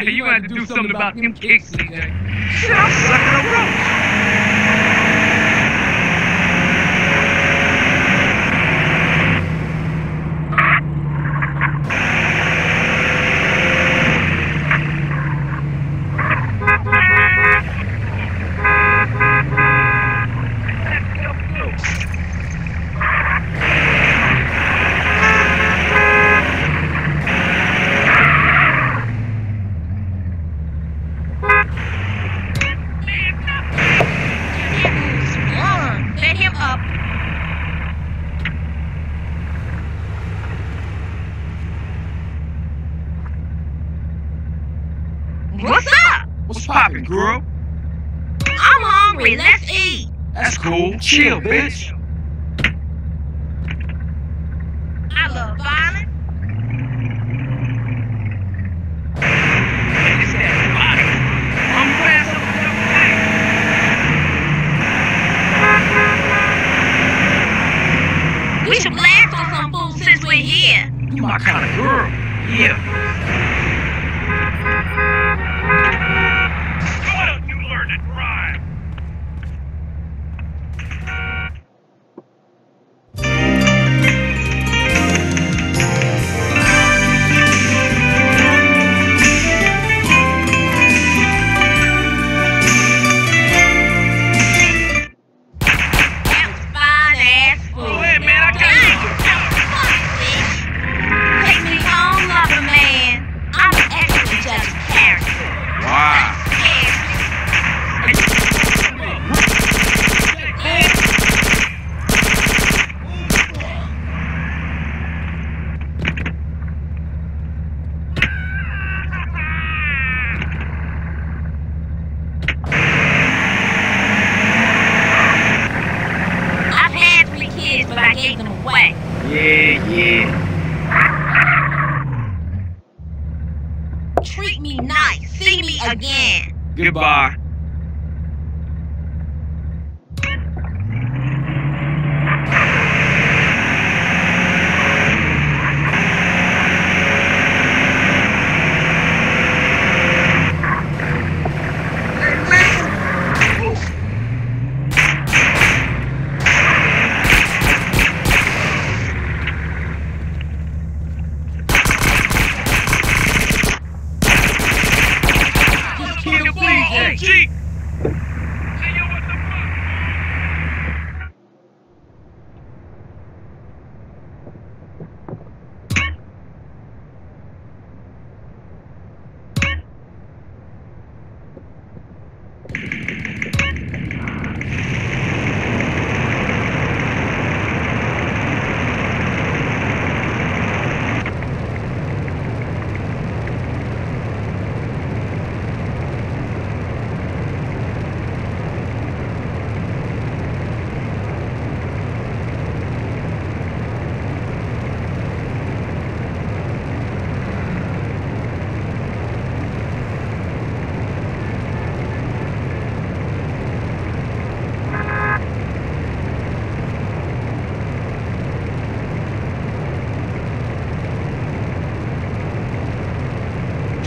Hey, you had to do something about them kicks today. Shit, I'm sucking a girl. I'm hungry, let's eat. That's cool, chill, bitch. I love violence. It's that body. I'm glad something else. We should blast on some food since we're here. You my kind of girl, yeah. Goodbye.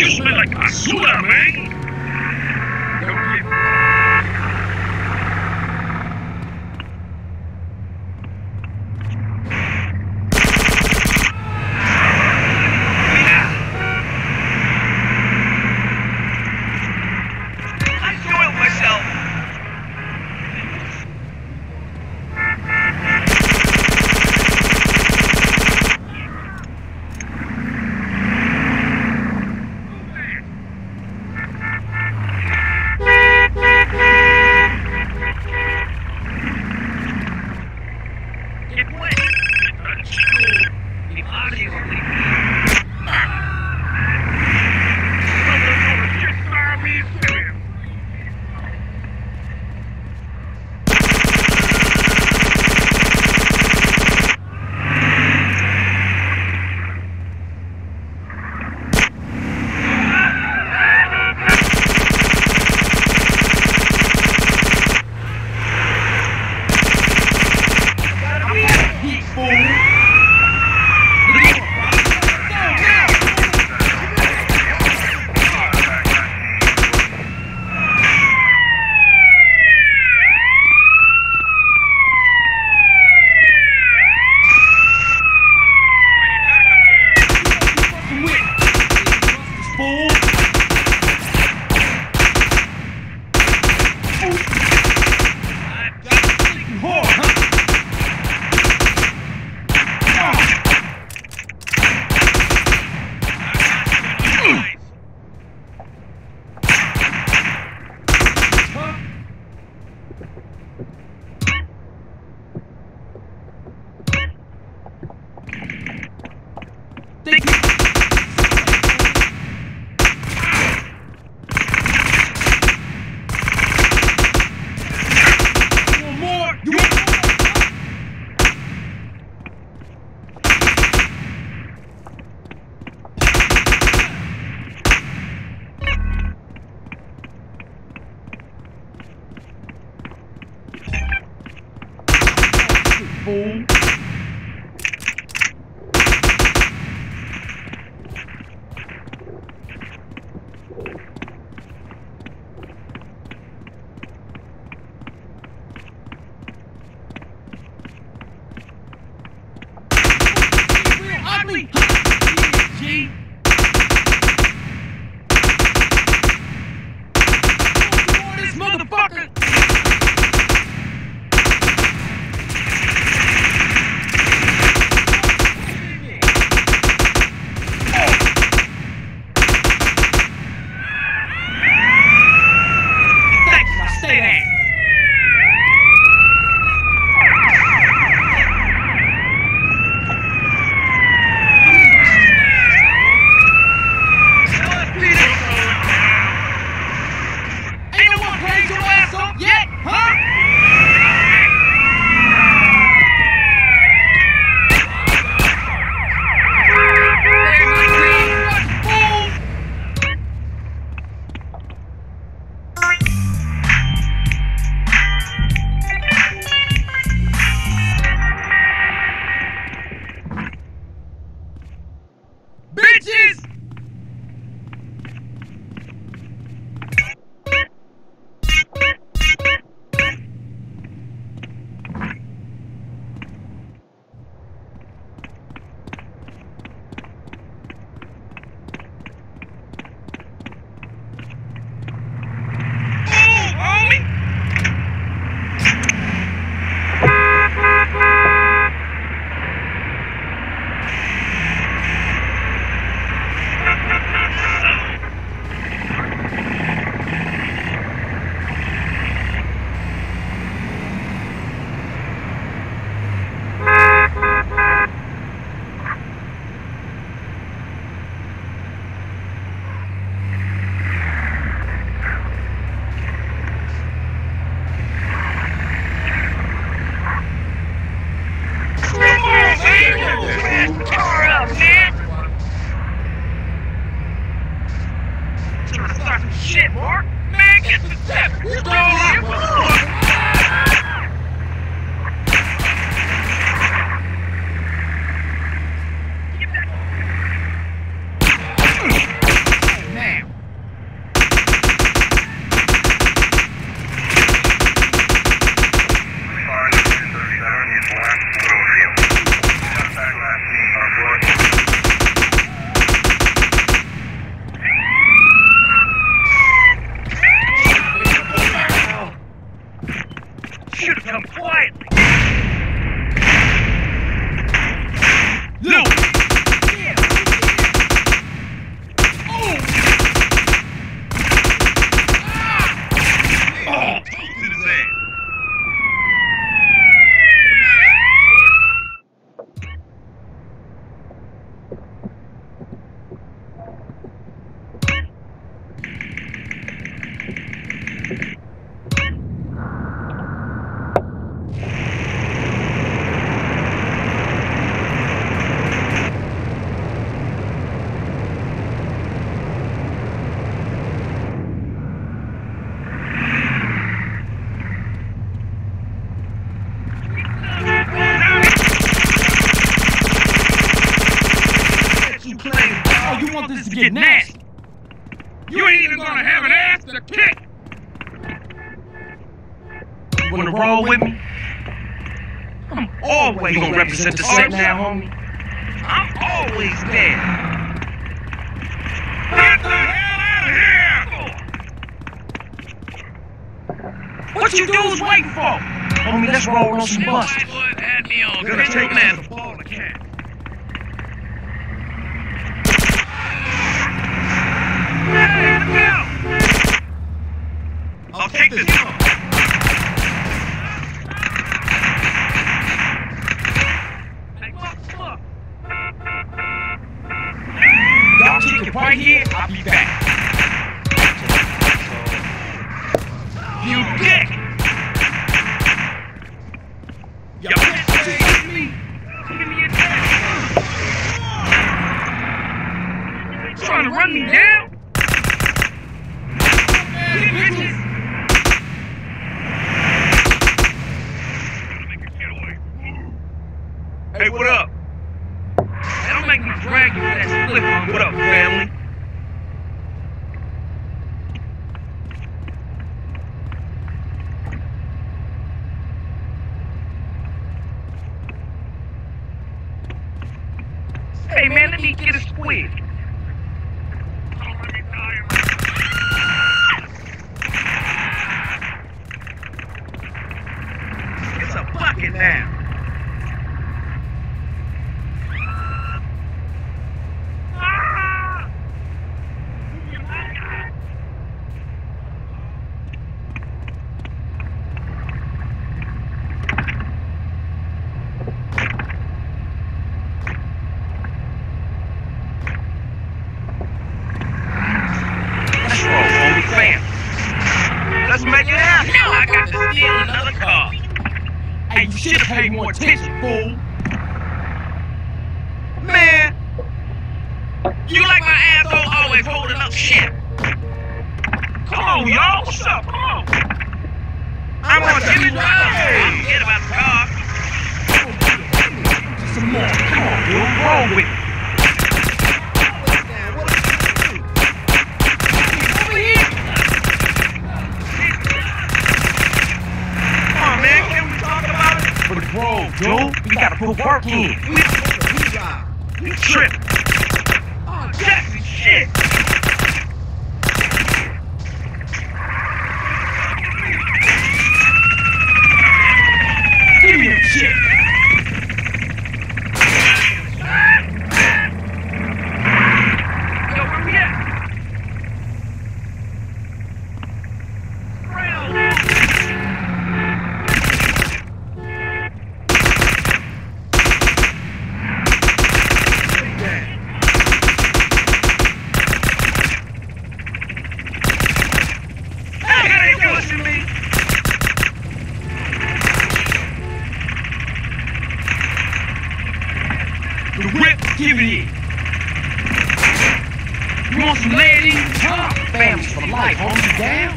You smell like basura, man! Exactly! G. This motherfucker! Represent the set now, homie. I'm always there. Get the hell out of here! What you dudes waiting for? Homie, let's roll on some bust. Had me on. Gonna take that ball to cat. I'll take this one. Right here, I'll be back. You dick! You bitch saved me! Give me a damn! Trying to run me down? You bitches! Hey, what up? Hey, don't make me drag you with that split on. What up, family? Hey man, let me get a squid. It's a bucket now. Pay more attention, fool. Man, you like my asshole always holding up shit. Come on, y'all. What's up? Come on. I'm gonna give it to you. I'm forget about the car. Just some more. Come on, dude. Roll with it. Bro, dude, we gotta put work in. You tripping. Oh, that's shit. Give me your shit. Yo, where we at? You want some ladies? Huh? Family for life, homie, down.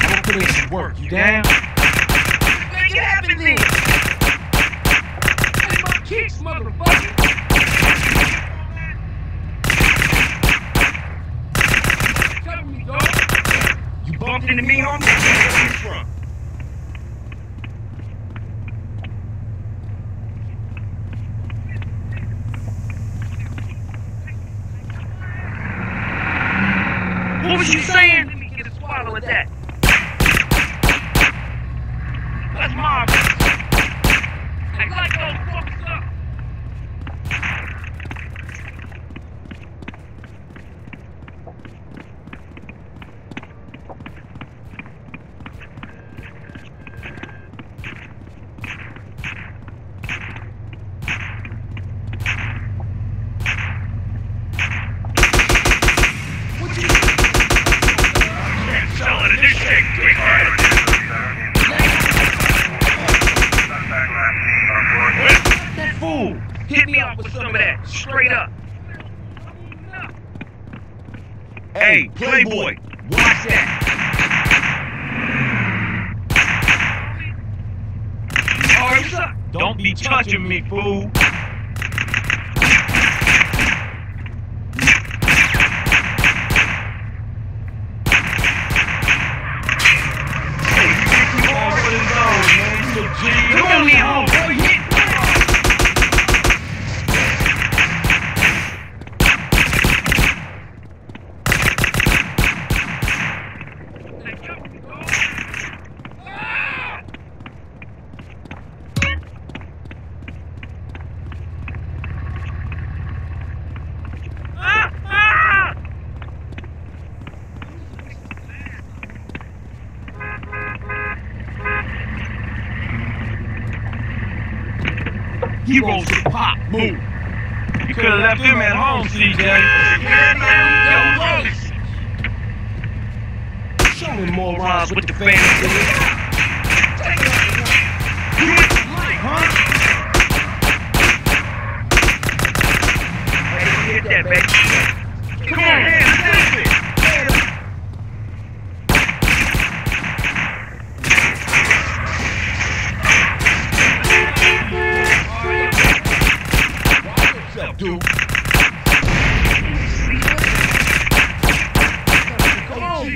I'm gonna put in some work, you down? Make it happen then. Play my kicks, motherfucker. Bumped into me, homie? Where you from? What was you saying? Let me get a swallow of that. That's marvelous. I like those fuckers Hit me off with some of that, straight up. Hey, Playboy, watch that. Arms up. Don't be touching me, fool. Heroes of pop, move. You could have left him at home, CJ. Show him more rhymes with the family. You ain't right, huh? Hit that, baby. Come on, man. Listen. Dude. Come on,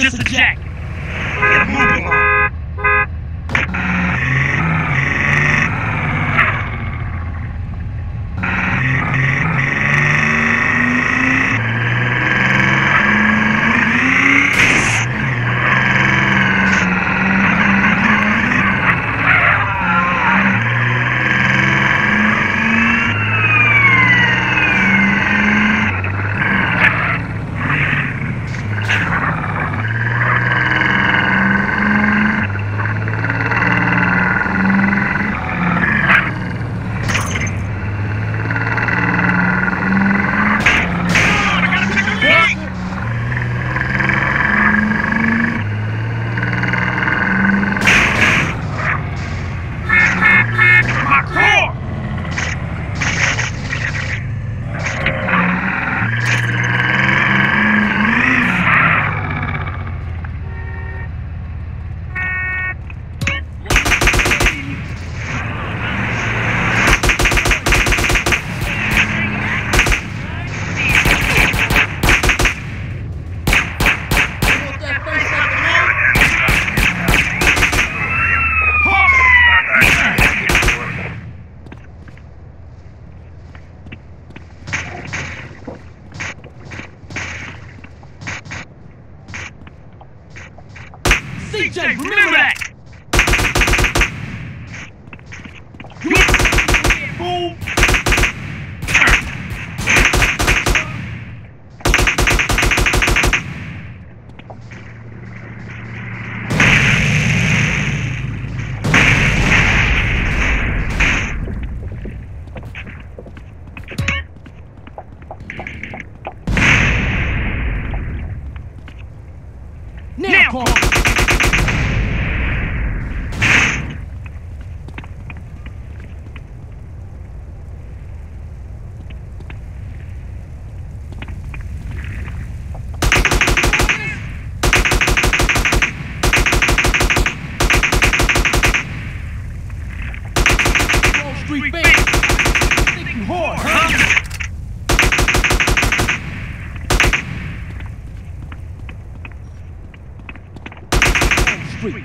just a jacket. Get moving on.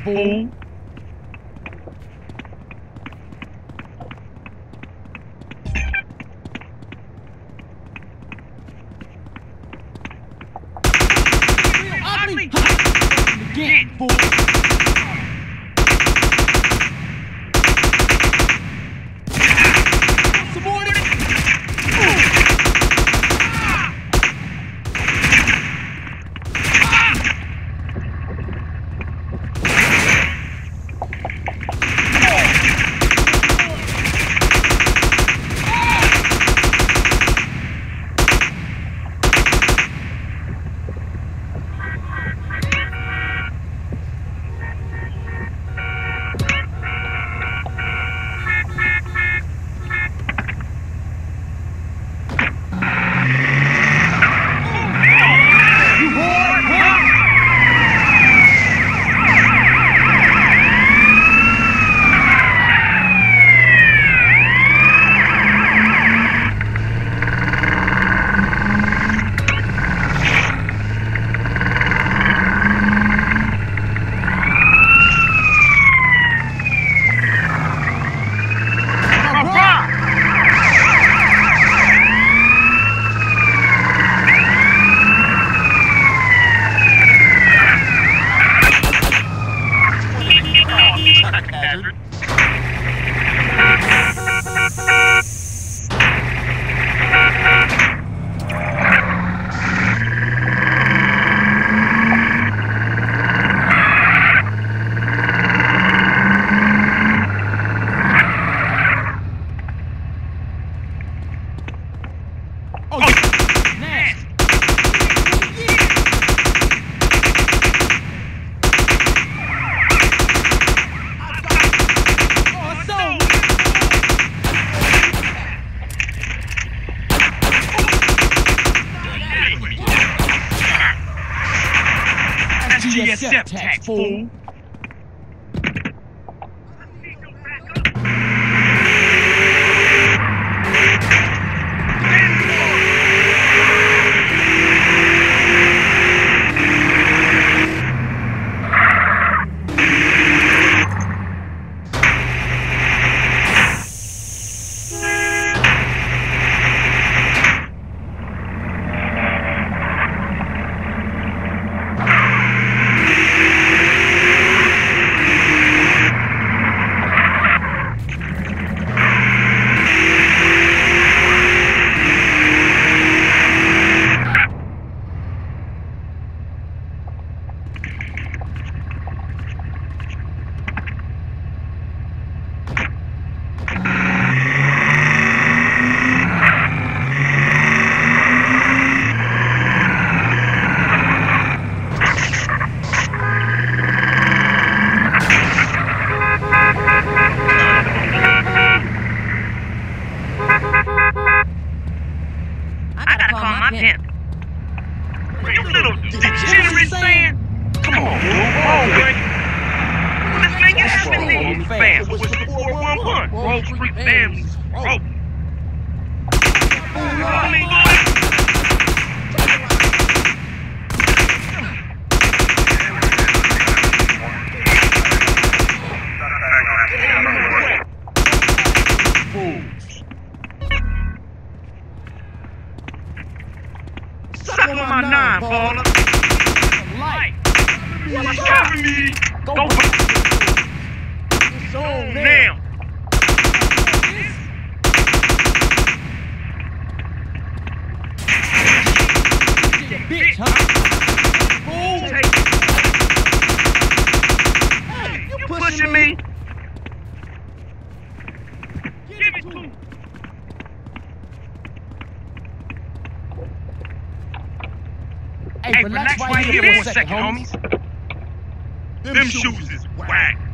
Fool. Tax fool. Roll free families. Roll. Suck on my nine, baller. Light. Copy me. Go for now. Bitch, huh? Fool. Hey, you pushing me? Give it to me. Hey, relax right here for a second, homies. Them shoes is whack.